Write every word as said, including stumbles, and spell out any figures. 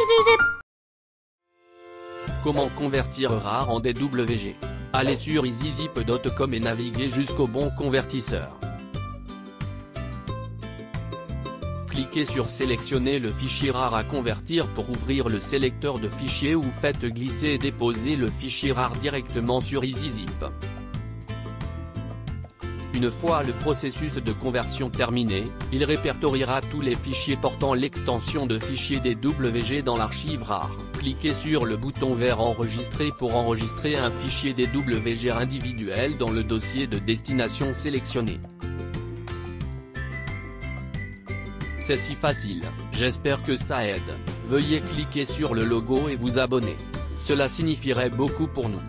ezyZip. Comment convertir R A R en D W G? Allez sur ezyzip point com et naviguez jusqu'au bon convertisseur. Cliquez sur Sélectionner le fichier R A R à convertir pour ouvrir le sélecteur de fichiers ou faites glisser et déposer le fichier R A R directement sur ezyZip. Une fois le processus de conversion terminé, il répertoriera tous les fichiers portant l'extension de fichier D W G dans l'archive R A R. Cliquez sur le bouton vert Enregistrer pour enregistrer un fichier D W G individuel dans le dossier de destination sélectionné. C'est si facile, j'espère que ça aide. Veuillez cliquer sur le logo et vous abonner. Cela signifierait beaucoup pour nous.